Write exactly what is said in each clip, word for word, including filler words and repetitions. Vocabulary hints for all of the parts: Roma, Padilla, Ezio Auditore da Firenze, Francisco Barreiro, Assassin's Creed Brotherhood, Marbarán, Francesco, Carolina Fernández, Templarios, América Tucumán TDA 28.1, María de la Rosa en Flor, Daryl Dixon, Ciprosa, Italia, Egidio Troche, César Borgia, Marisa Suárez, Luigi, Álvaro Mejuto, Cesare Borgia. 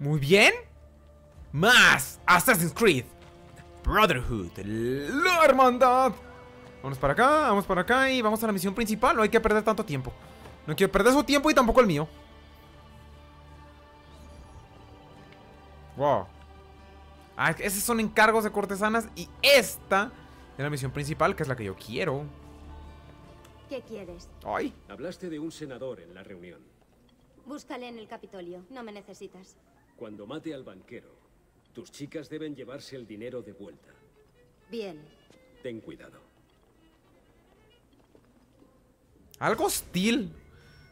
Muy bien. Más Assassin's Creed Brotherhood, la hermandad. Vamos para acá, vamos para acá y vamos a la misión principal. No hay que perder tanto tiempo. No quiero perder su tiempo y tampoco el mío. Wow. Ah, esos son encargos de cortesanas. Y esta es la misión principal, que es la que yo quiero. ¿Qué quieres? Ay. Hablaste de un senador en la reunión. Búscale en el Capitolio, no me necesitas. Cuando mate al banquero, tus chicas deben llevarse el dinero de vuelta. Bien. Ten cuidado. Algo hostil.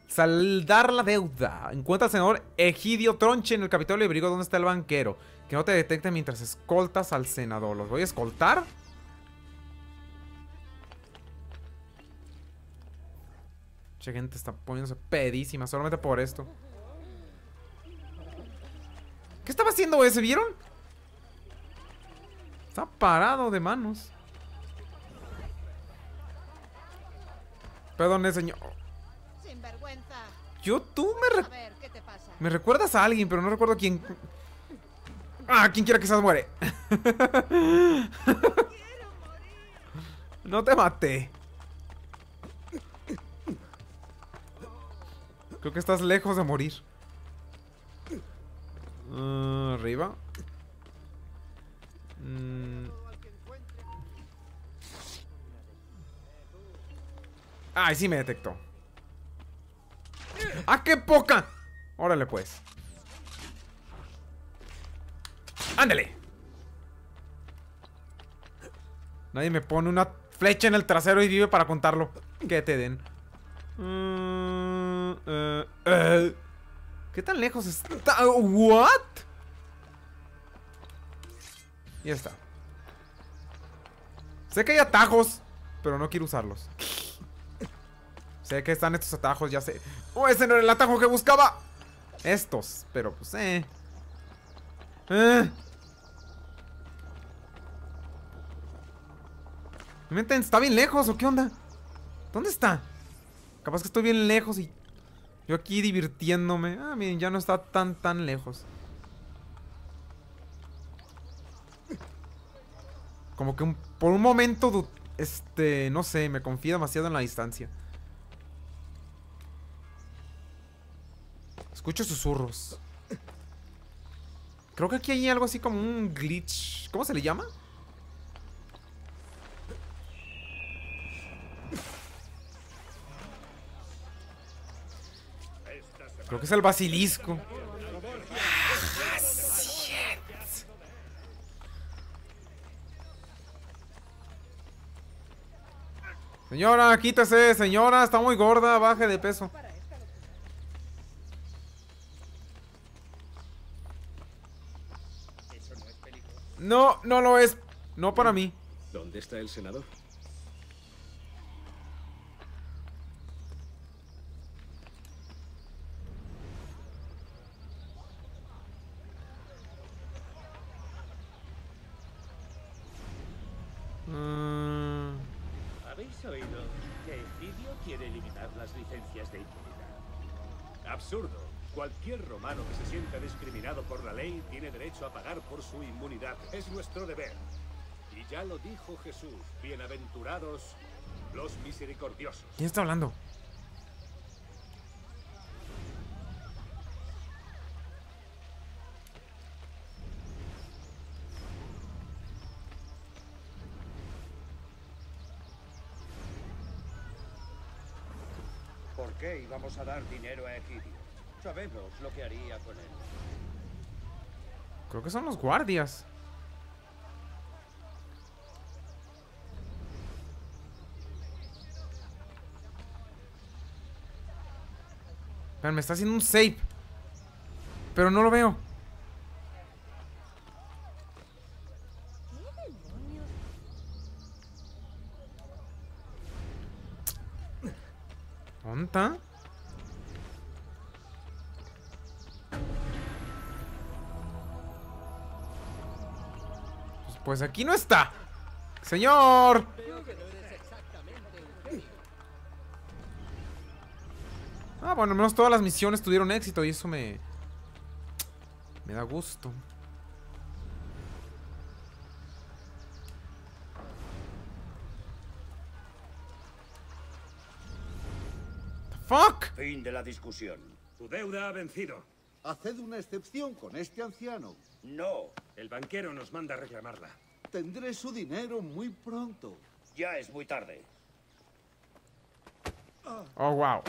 Saldar la deuda. Encuentra al senador Egidio Troche en el Capitolio y averigua dónde está el banquero. Que no te detecte mientras escoltas al senador. ¿Los voy a escoltar? Mucha gente está poniéndose pedísima solamente por esto. ¿Qué estaba haciendo ese? ¿Vieron? Está parado de manos. Perdón, señor. Yo, tú me... Re... Ver, ¿qué te pasa? Me recuerdas a alguien, pero no recuerdo a quién. Ah, quien quiera que se muere. No te maté. Creo que estás lejos de morir. Uh, arriba. Mm. Ay, sí me detectó. ¡Ah, qué poca! Órale, pues. ¡Ándale! Nadie me pone una flecha en el trasero y vive para contarlo. Que te den. Uh, uh, uh. ¿Qué tan lejos está? ¿What? Ya está. Sé que hay atajos, pero no quiero usarlos. Sé que están estos atajos, ya sé. ¡Oh, ese no era el atajo que buscaba! Estos, pero pues, eh. eh. ¿Está bien lejos o qué onda? ¿Dónde está? Capaz que estoy bien lejos y yo aquí divirtiéndome. Ah, miren, ya no está tan, tan lejos. Como que un, por un momento, este, no sé, me confío demasiado en la distancia. Escucho susurros. Creo que aquí hay algo así como un glitch. ¿Cómo se le llama? Creo que es el basilisco. Ah, shit. Señora, quítese, señora. Está muy gorda, baje de peso. No, no lo es. No para mí. ¿Dónde está el senador? Mm. ¿Habéis oído que Egidio quiere eliminar las licencias de impunidad? Absurdo. Cualquier romano que se sienta discriminado por la ley tiene derecho a pagar por su inmunidad. Es nuestro deber. Y ya lo dijo Jesús. Bienaventurados los misericordiosos. ¿Quién está hablando? ¿Por qué íbamos a dar dinero a Egidio? Sabemos lo que haría con él. Creo que son los guardias. Pero me está haciendo un save. Pero no lo veo. ¿Dónde está? Pues aquí no está. Señor. Ah, bueno, al menos todas las misiones tuvieron éxito y eso me... Me da gusto. Fuck. Fin de la discusión. Tu deuda ha vencido. Haced una excepción con este anciano. No. El banquero nos manda a reclamarla. Tendré su dinero muy pronto. Ya es muy tarde. Oh, wow.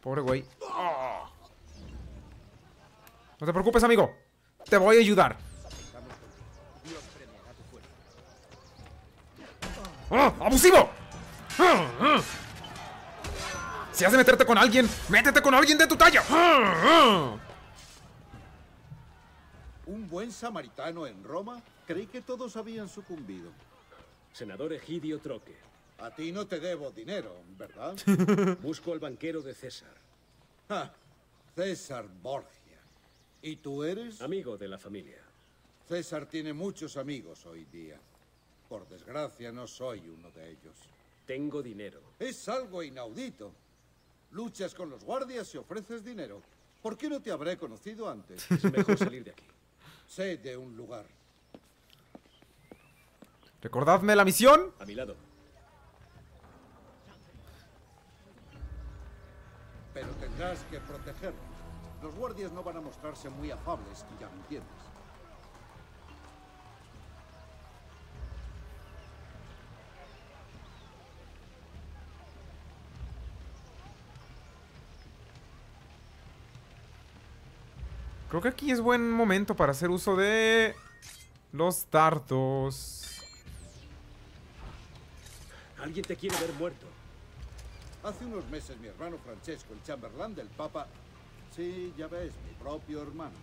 Pobre güey. Oh. No te preocupes, amigo. Te voy a ayudar. ¡Oh! ¡Abusivo! ¡Oh! ¡Oh! Si has de meterte con alguien, métete con alguien de tu talla. Un buen samaritano en Roma. Creí que todos habían sucumbido. Senador Egidio Troche. A ti no te debo dinero, ¿verdad? Busco al banquero de César. Ah, César Borgia. ¿Y tú eres? Amigo de la familia. César tiene muchos amigos hoy día. Por desgracia, no soy uno de ellos. Tengo dinero. Es algo inaudito. Luchas con los guardias y ofreces dinero. ¿Por qué no te habré conocido antes? Es mejor salir de aquí. Sé de un lugar. Recordadme la misión. A mi lado. Pero tendrás que protegernos. Los guardias no van a mostrarse muy afables, y ya me entiendes. Creo que aquí es buen momento para hacer uso de los dardos. Alguien te quiere ver muerto. Hace unos meses mi hermano Francesco, el chamberlain del Papa... Sí, ya ves, mi propio hermano.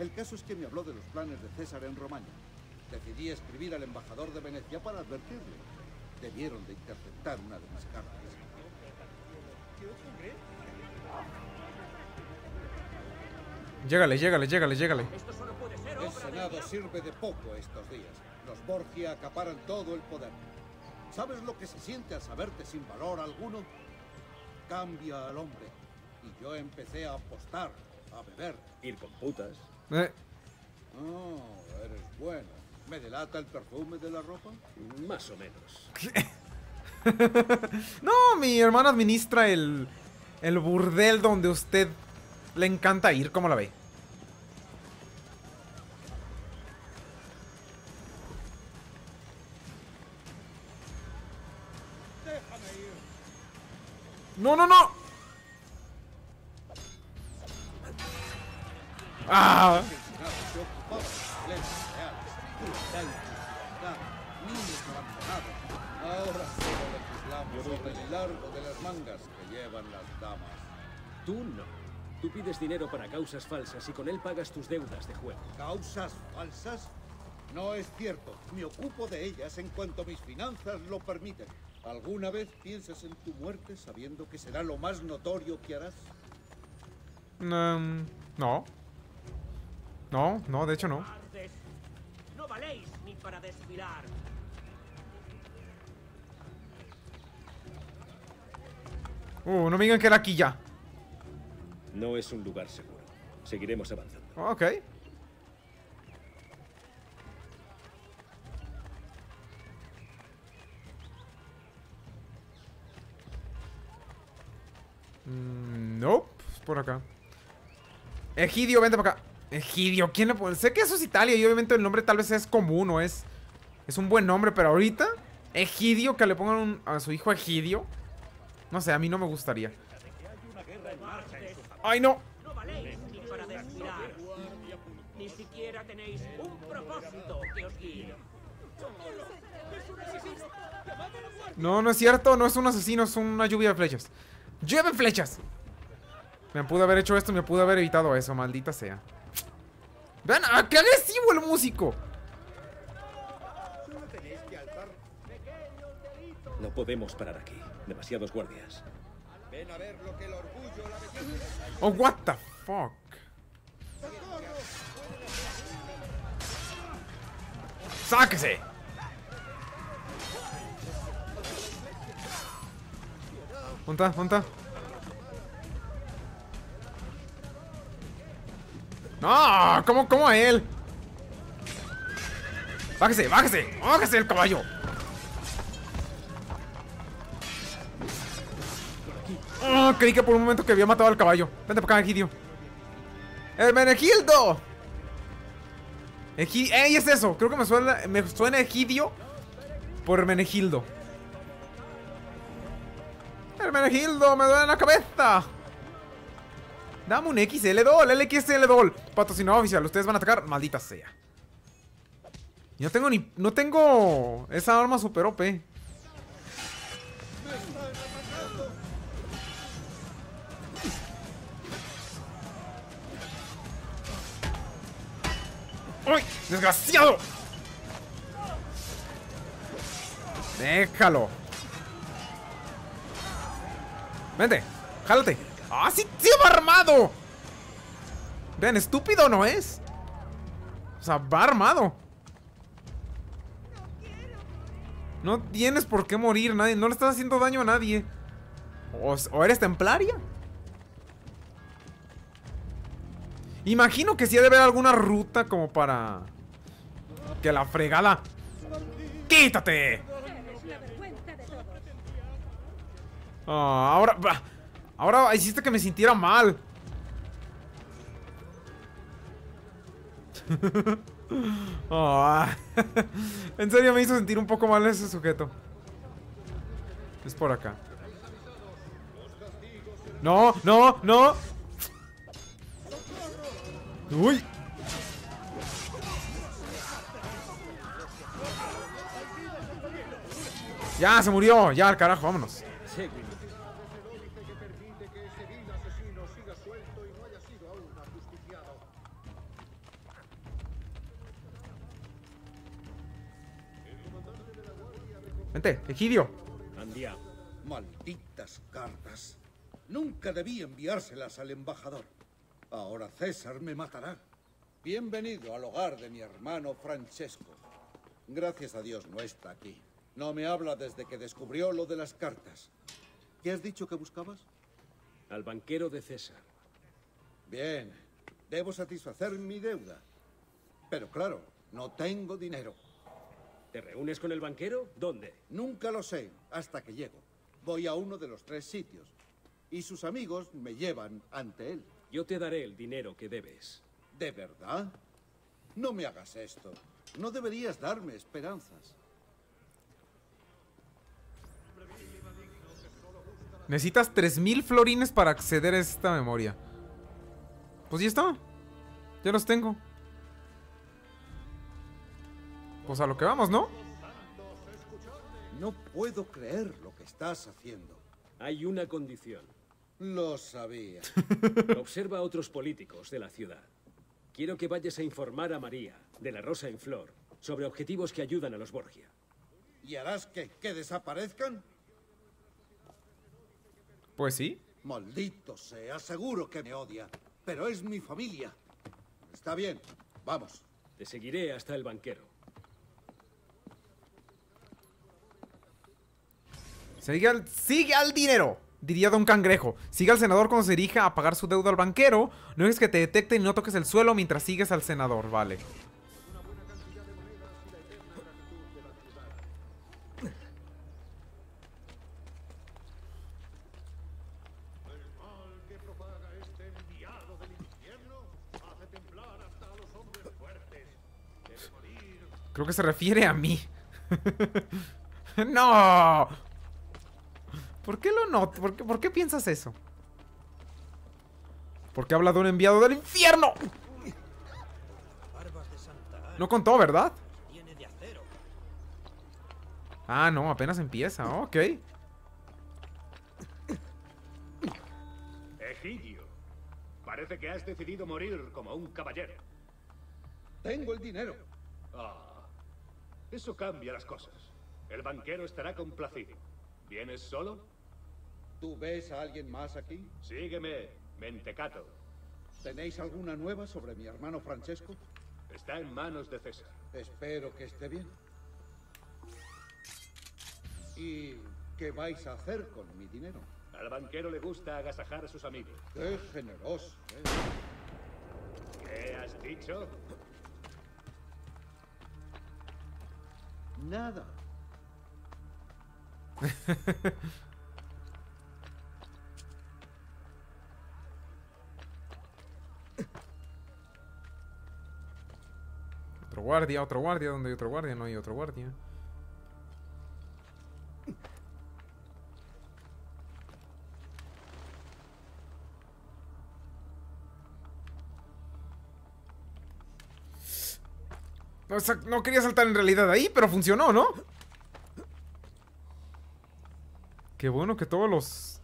El caso es que me habló de los planes de César en Romaña. Decidí escribir al embajador de Venecia para advertirle. Debieron de interceptar una de mis cartas. Llégale, llégale, llégale, llégale. El Senado sirve de poco estos días. Los Borgia acaparan todo el poder. ¿Sabes lo que se siente al saberte sin valor alguno? Cambia al hombre. Y yo empecé a apostar, a beber. Ir con putas. Eh. Oh, eres bueno. ¿Me delata el perfume de la ropa? Más o menos. No, mi hermano administra el, el burdel donde usted... Le encanta ir, ¿cómo la ve? Déjame ir. ¡No, no, no! ¡Ah! Ahora solo legislamos sobre el largo de las mangas que llevan las damas. Tú no. Tú pides dinero para causas falsas y con él pagas tus deudas de juego. ¿Causas falsas? No es cierto. Me ocupo de ellas en cuanto mis finanzas lo permiten. ¿Alguna vez piensas en tu muerte sabiendo que será lo más notorio que harás? Um, no. No, no, de hecho no. No valéis ni para desfilar. Uh, no me digan que era aquí ya. No es un lugar seguro. Seguiremos avanzando. Ok. Mm, no, nope. Por acá. Egidio, vente para acá. Egidio, ¿quién le puede...? Sé que eso es Italia y obviamente el nombre tal vez es común o es... Es un buen nombre, pero ahorita... Egidio, que le pongan un... a su hijo Egidio. No sé, a mí no me gustaría. ¡Ay, no! No valéis ni para desfilar. Ni siquiera tenéis un propósito que os guíe. No, no es cierto. No es un asesino, es una lluvia de flechas. ¡Llueve flechas! Me pude haber hecho esto, me pude haber evitado eso. Maldita sea. ¡Vean! ¡Ah, qué agresivo el músico! No podemos parar aquí. Demasiados guardias. Ven a ver lo que el orgullo la metió. Oh, what the fuck. ¡Sáquese! Monta, monta. ¡No! ¿Cómo, cómo a él? ¡Bájese, bájese! ¡Bájese el caballo! Oh, creí que por un momento que había matado al caballo. Vente para acá, Egidio. ¡Hermenegildo! Egi... ¡Ey, es eso! Creo que me suena, me suena Egidio por Hermenegildo. ¡Hermenegildo, me duele la cabeza! Dame un equis ele dos, el equis ele dos. Patrocinado oficial, ustedes van a atacar, maldita sea. Y no tengo ni... No tengo... Esa arma super O P. ¡Uy! ¡Desgraciado! Déjalo. Vente, jálate. ¡Ah, sí, sí va armado! Vean, estúpido no es. O sea, va armado. No tienes por qué morir, nadie. No le estás haciendo daño a nadie. O, o eres templaria. Imagino que sí ha de haber alguna ruta como para... Que la fregada. ¡Quítate! Oh, ahora... Ahora hiciste que me sintiera mal. Oh, en serio me hizo sentir un poco mal ese sujeto. Es por acá. No, no, no. Uy. Ya, se murió. Ya, al carajo, vámonos. Vente, Egidio. Andiamo. Malditas cartas. Nunca debí enviárselas al embajador. Ahora César me matará. Bienvenido al hogar de mi hermano Francesco. Gracias a Dios no está aquí. No me habla desde que descubrió lo de las cartas. ¿Qué has dicho que buscabas? Al banquero de César. Bien. Debo satisfacer mi deuda. Pero claro, no tengo dinero. ¿Te reúnes con el banquero? ¿Dónde? Nunca lo sé, hasta que llego. Voy a uno de los tres sitios. Y sus amigos me llevan ante él. Yo te daré el dinero que debes. ¿De verdad? No me hagas esto. No deberías darme esperanzas. Necesitas tres mil florines para acceder a esta memoria. Pues ya está. Ya los tengo. Pues a lo que vamos, ¿no? No puedo creer lo que estás haciendo. Hay una condición. Lo sabía. Observa a otros políticos de la ciudad. Quiero que vayas a informar a María de la Rosa en Flor sobre objetivos que ayudan a los Borgia. ¿Y harás que, que desaparezcan? Pues sí. Maldito sea, seguro que me odia. Pero es mi familia. Está bien, vamos. Te seguiré hasta el banquero. Sigue al, sigue al dinero, diría Don Cangrejo. Sigue al senador cuando se dirija a pagar su deuda al banquero. No dejes que te detecten y no toques el suelo mientras sigues al senador, vale. Creo que se refiere a mí. ¡No! ¿Por qué lo noto? ¿Por qué, ¿Por qué piensas eso? ¿Por qué habla de un enviado del infierno? No contó, ¿verdad? Ah, no, apenas empieza, ok. Egidio, parece que has decidido morir como un caballero. Tengo el dinero. Ah, eso cambia las cosas. El banquero estará complacido. ¿Vienes solo? ¿Tú ves a alguien más aquí? Sígueme, mentecato. ¿Tenéis alguna nueva sobre mi hermano Francesco? Está en manos de César. Espero que esté bien. ¿Y qué vais a hacer con mi dinero? Al banquero le gusta agasajar a sus amigos. ¡Qué generoso! ¿Eh? ¿Qué dicho? Nada. Otro guardia, otro guardia, ¿dónde hay otro guardia? No hay otro guardia. No, no quería saltar en realidad ahí, pero funcionó, ¿no? Qué bueno que todos los...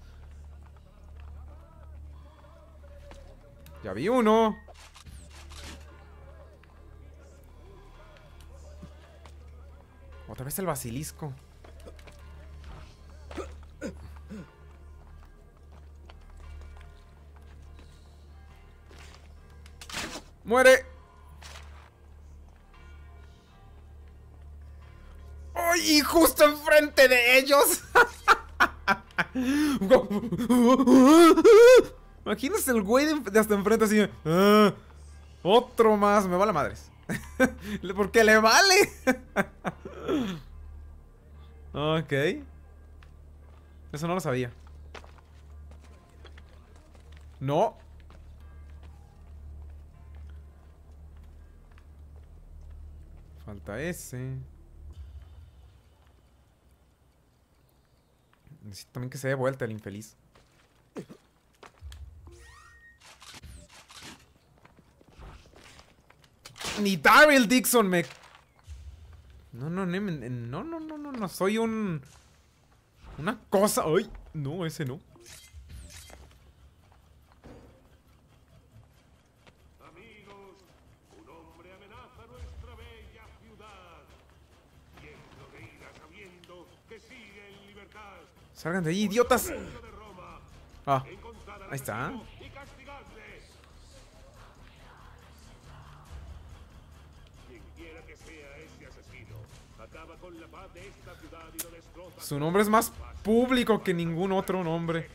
Ya vi uno. Otra vez el basilisco. ¡Muere! ¡Y justo enfrente de ellos! Imagínense el güey de hasta enfrente así. ¡Ah! Otro más, me vale madres. Porque le vale. Ok. Eso no lo sabía. No. Falta ese. Necesito también que se dé vuelta el infeliz. Ni Daryl Dixon me... No, no, no, no, no, no, no, no, soy un... Una cosa... Ay, no, ese no. Salgan de ahí, idiotas. Ah, ahí está. Su nombre es más público que ningún otro nombre.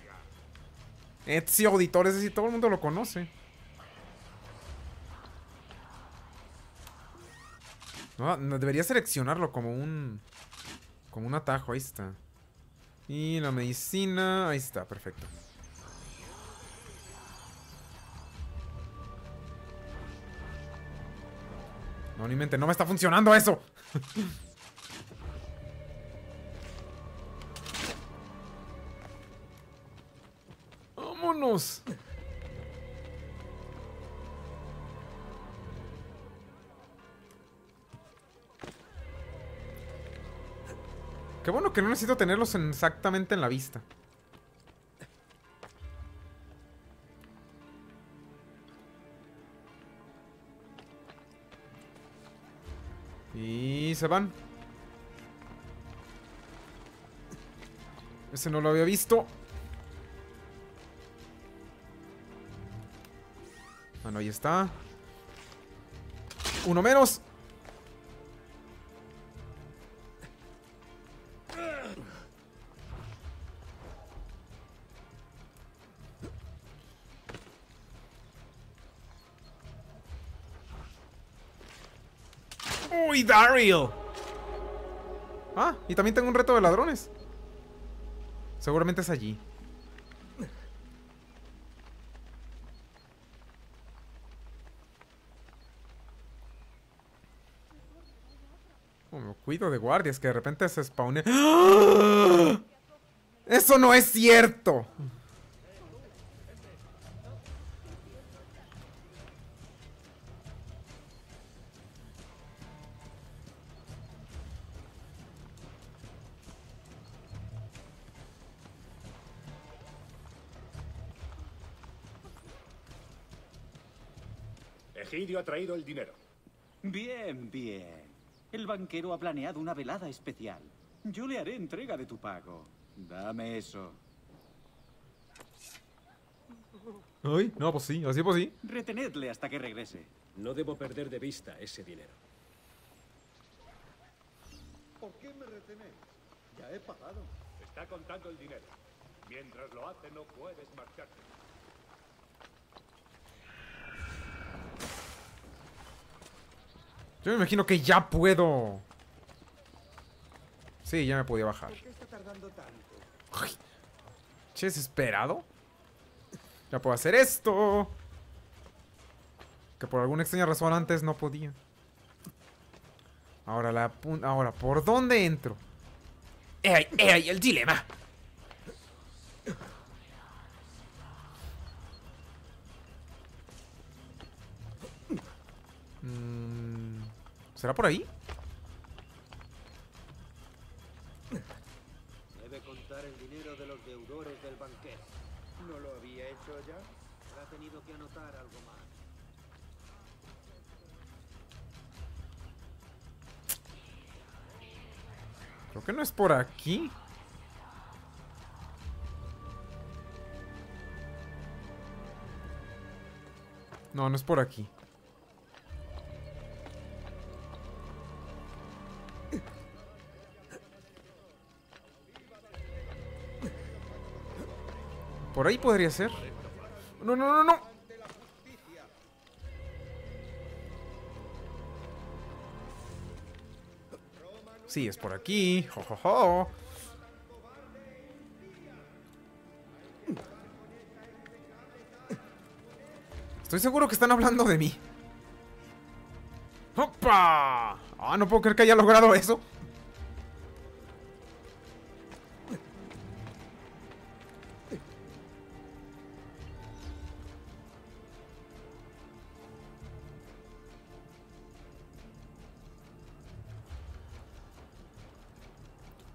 Ezio Auditore, es decir, todo el mundo lo conoce. No, debería seleccionarlo como un... Como un atajo, ahí está. Y la medicina... Ahí está, perfecto. No, ni mente, no me está funcionando eso. ¡Vámonos! Qué bueno que no necesito tenerlos exactamente en la vista. Y se van. Ese no lo había visto. Bueno, ahí está. Uno menos. Daryl. Ah, y también tengo un reto de ladrones. Seguramente es allí. Como cuido de guardias que de repente se spawnen. ¡Ah! ¡Eso no es cierto! Egidio ha traído el dinero. Bien, bien. El banquero ha planeado una velada especial. Yo le haré entrega de tu pago. Dame eso. Ay, no, pues sí, así pues sí. Retenedle hasta que regrese. No debo perder de vista ese dinero. ¿Por qué me retenéis? Ya he pagado. Está contando el dinero. Mientras lo hace, no puedes marcharte. Yo me imagino que ya puedo. Sí, ya me podía bajar. ¿Por qué está tardando tanto? Ay, che, desesperado. Ya puedo hacer esto. Que por alguna extraña razón antes no podía. Ahora la punta. Ahora, ¿por dónde entro? ¡Eh, ahí, eh, ahí, el dilema! ¿Será por ahí? Debe contar el dinero de los deudores del banquero. ¿No lo había hecho ya? Ha tenido que anotar algo más. Creo que no es por aquí. No, no es por aquí. Por ahí podría ser. No, no, no, no. Sí, es por aquí. Jo, jo, jo. Estoy seguro que están hablando de mí. ¡Opa! Ah, no puedo creer que haya logrado eso.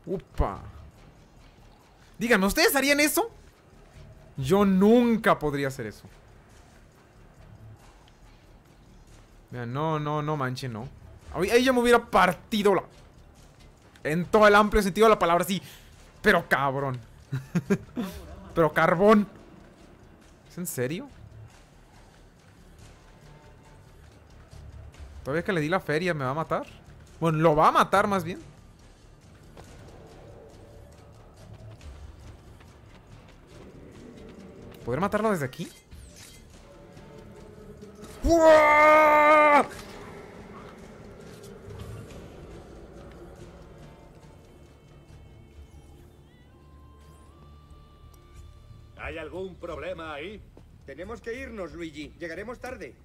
Upa. Díganme, ¿ustedes harían eso? Yo nunca podría hacer eso. Mira, no, no, no manche, no. Ahí ya me hubiera partido la... En todo el amplio sentido de la palabra, sí. Pero cabrón. Pero carbón. ¿Es en serio? Todavía que le di la feria, me va a matar. Bueno, lo va a matar más bien. ¿Poder matarlo desde aquí? ¡Uah! ¿Hay algún problema ahí? Tenemos que irnos, Luigi. Llegaremos tarde.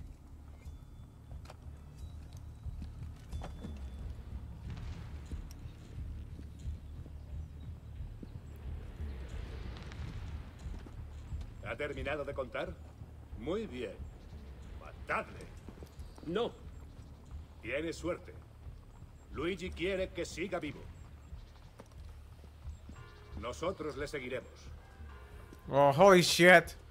¿Ha terminado de contar? Muy bien. ¡Matadle! No. Tiene suerte. Luigi quiere que siga vivo. Nosotros le seguiremos. Oh, holy shit.